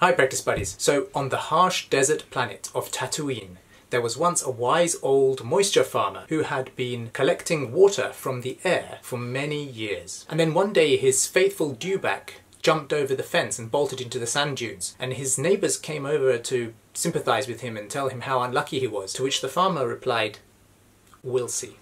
Hi Practice Buddies! So, on the harsh desert planet of Tatooine, there was once a wise old moisture farmer who had been collecting water from the air for many years. And then one day his faithful dewback jumped over the fence and bolted into the sand dunes, and his neighbours came over to sympathise with him and tell him how unlucky he was, to which the farmer replied, "We'll see."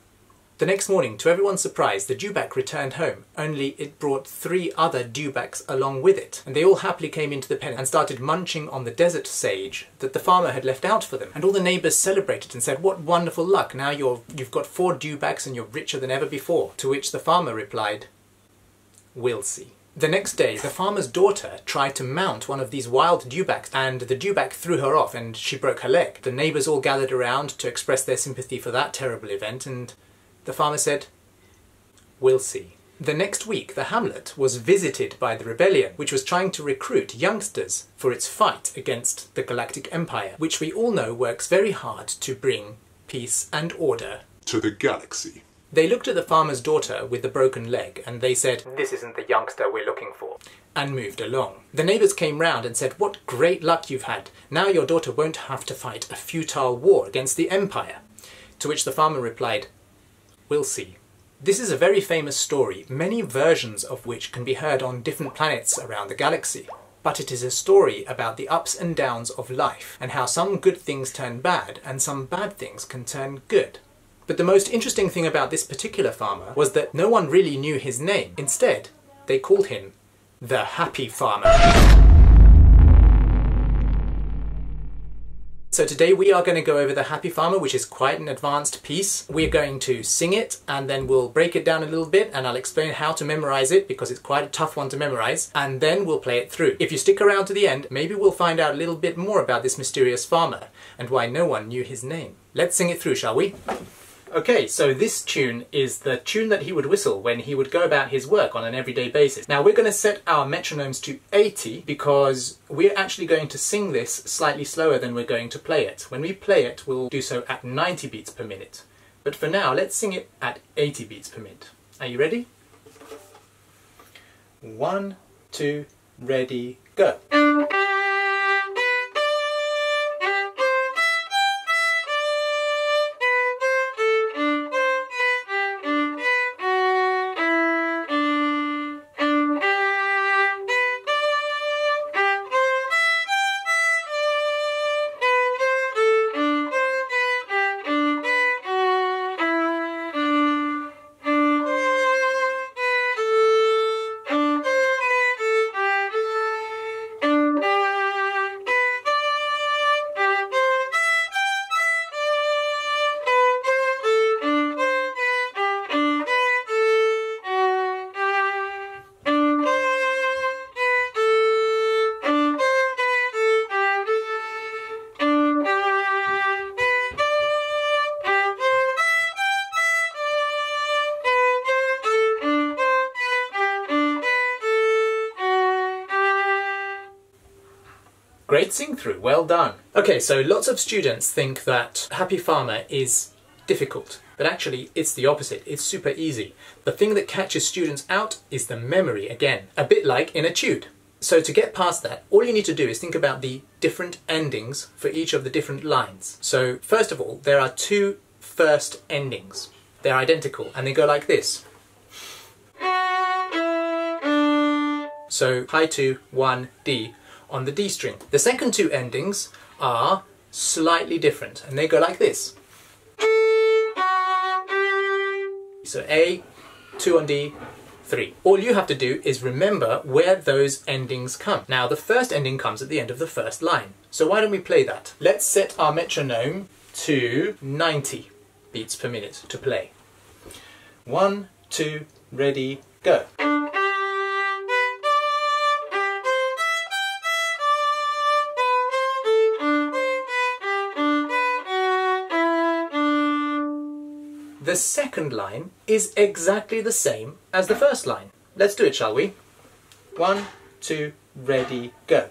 The next morning, to everyone's surprise, the dewback returned home, only it brought three other dewbacks along with it, and they all happily came into the pen and started munching on the desert sage that the farmer had left out for them. And all the neighbours celebrated and said, "What wonderful luck, now you've got four dewbacks and you're richer than ever before." To which the farmer replied, "We'll see." The next day, the farmer's daughter tried to mount one of these wild dewbacks, and the dewback threw her off and she broke her leg. The neighbours all gathered around to express their sympathy for that terrible event, and the farmer said, "We'll see." The next week, the hamlet was visited by the Rebellion, which was trying to recruit youngsters for its fight against the Galactic Empire, which we all know works very hard to bring peace and order to the galaxy. They looked at the farmer's daughter with the broken leg and they said, "This isn't the youngster we're looking for," and moved along. The neighbours came round and said, "What great luck you've had. Now your daughter won't have to fight a futile war against the Empire." To which the farmer replied, "We'll see." This is a very famous story, many versions of which can be heard on different planets around the galaxy. But it is a story about the ups and downs of life, and how some good things turn bad, and some bad things can turn good. But the most interesting thing about this particular farmer was that no one really knew his name. Instead, they called him the Happy Farmer. So today we are going to go over the Happy Farmer, which is quite an advanced piece. We're going to sing it and then we'll break it down a little bit, and I'll explain how to memorize it because it's quite a tough one to memorize, and then we'll play it through. If you stick around to the end, maybe we'll find out a little bit more about this mysterious farmer and why no one knew his name. Let's sing it through, shall we? Okay, so this tune is the tune that he would whistle when he would go about his work on an everyday basis. Now we're going to set our metronomes to 80 because we're actually going to sing this slightly slower than we're going to play it. When we play it, we'll do so at 90 beats per minute. But for now, let's sing it at 80 beats per minute. Are you ready? 1, 2, ready, go! Great sing-through, well done. Okay, so lots of students think that Happy Farmer is difficult, but actually it's the opposite, it's super easy. The thing that catches students out is the memory again, a bit like in a tune. So to get past that, all you need to do is think about the different endings for each of the different lines. So first of all, there are two first endings. They're identical and they go like this. So high 2, 1, D, on the D string. The second two endings are slightly different and they go like this. So A, 2 on D, 3. All you have to do is remember where those endings come. Now the first ending comes at the end of the first line. So why don't we play that? Let's set our metronome to 90 beats per minute to play. 1, 2, ready, go. The second line is exactly the same as the first line. Let's do it, shall we? 1, 2, ready, go.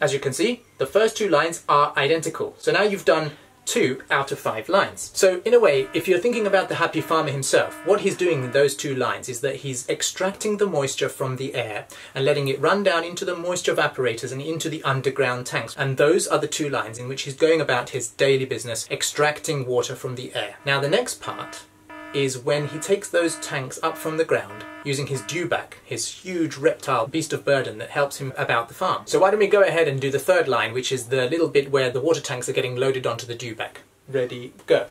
As you can see, the first two lines are identical. So now you've done 2 out of 5 lines. So in a way, if you're thinking about the Happy Farmer himself, what he's doing with those 2 lines is that he's extracting the moisture from the air and letting it run down into the moisture evaporators and into the underground tanks. And those are the 2 lines in which he's going about his daily business, extracting water from the air. Now the next part is when he takes those tanks up from the ground using his dewback, his huge reptile beast of burden that helps him about the farm. So why don't we go ahead and do the 3rd line, which is the little bit where the water tanks are getting loaded onto the dewback. Ready, go.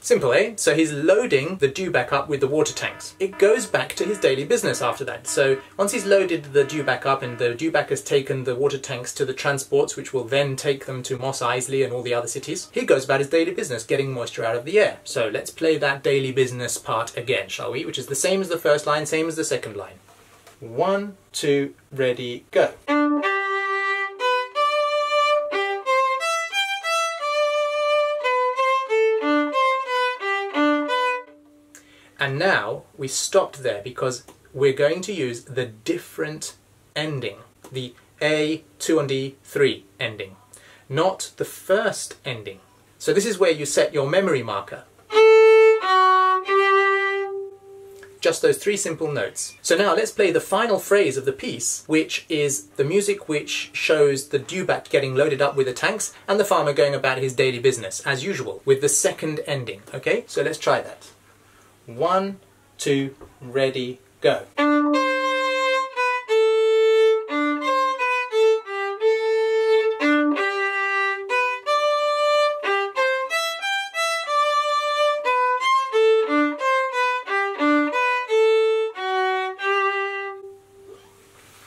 Simple, eh? So he's loading the dewback up with the water tanks. It goes back to his daily business after that. So once he's loaded the dewback up and the dewback has taken the water tanks to the transports, which will then take them to Mos Eisley and all the other cities, he goes about his daily business, getting moisture out of the air. So let's play that daily business part again, shall we? Which is the same as the 1st line, same as the 2nd line. 1, 2, ready, go. And now we stopped there because we're going to use the different ending, the A, 2 and D, 3 ending, not the 1st ending. So this is where you set your memory marker. Just those 3 simple notes. So now let's play the final phrase of the piece, which is the music which shows the dewback getting loaded up with the tanks and the farmer going about his daily business, as usual, with the 2nd ending. Okay, so let's try that. 1, 2, ready, go.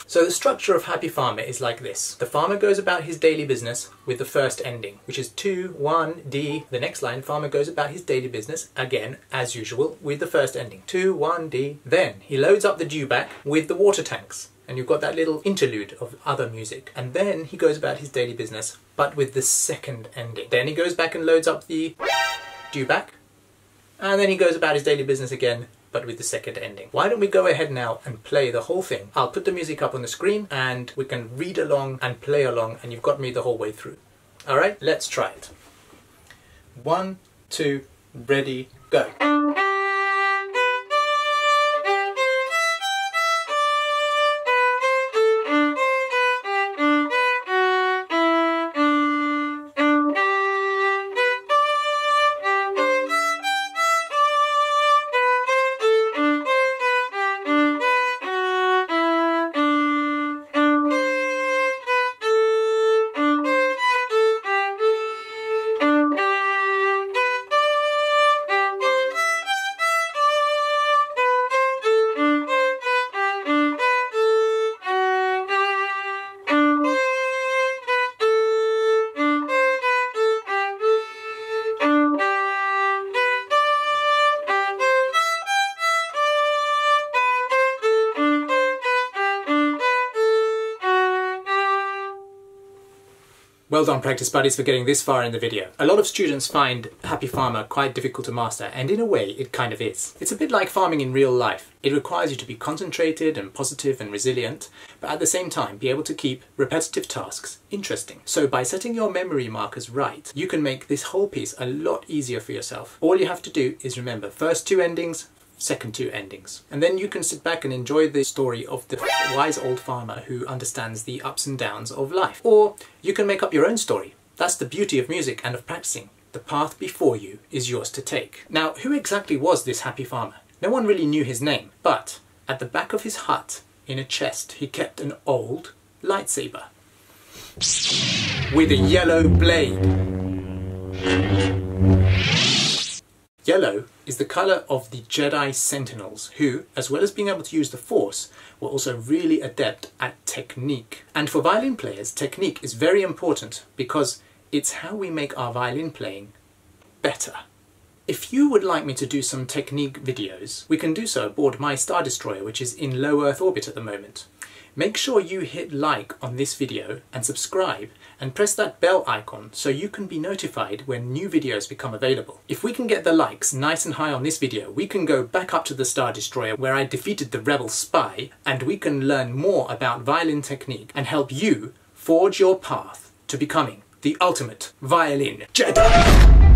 So the structure of Happy Farmer is like this. The farmer goes about his daily business with the 1st ending, which is 2, 1, D. The next line, farmer goes about his daily business, again, as usual, with the 1st ending, 2, 1, D. Then he loads up the dewback with the water tanks, and you've got that little interlude of other music. And then he goes about his daily business, but with the 2nd ending. Then he goes back and loads up the dewback, and then he goes about his daily business again, but with the 2nd ending. Why don't we go ahead now and play the whole thing? I'll put the music up on the screen and we can read along and play along, and you've got me the whole way through. All right, let's try it. 1, 2, ready, go. Well done, practice buddies, for getting this far in the video. A lot of students find Happy Farmer quite difficult to master, and in a way it kind of is. It's a bit like farming in real life. It requires you to be concentrated and positive and resilient, but at the same time be able to keep repetitive tasks interesting. So by setting your memory markers right, you can make this whole piece a lot easier for yourself. All you have to do is remember 1st 2 endings, 2nd 2 endings. And then you can sit back and enjoy the story of the wise old farmer who understands the ups and downs of life. Or you can make up your own story. That's the beauty of music and of practicing. The path before you is yours to take. Now, who exactly was this Happy Farmer? No one really knew his name, but at the back of his hut, in a chest, he kept an old lightsaber with a yellow blade. Yellow is the colour of the Jedi Sentinels, who, as well as being able to use the Force, were also really adept at technique. And for violin players, technique is very important because it's how we make our violin playing better. If you would like me to do some technique videos, we can do so aboard my Star Destroyer, which is in low Earth orbit at the moment. Make sure you hit like on this video and subscribe and press that bell icon so you can be notified when new videos become available. If we can get the likes nice and high on this video, we can go back up to the Star Destroyer where I defeated the rebel spy, and we can learn more about violin technique and help you forge your path to becoming the ultimate violin Jedi!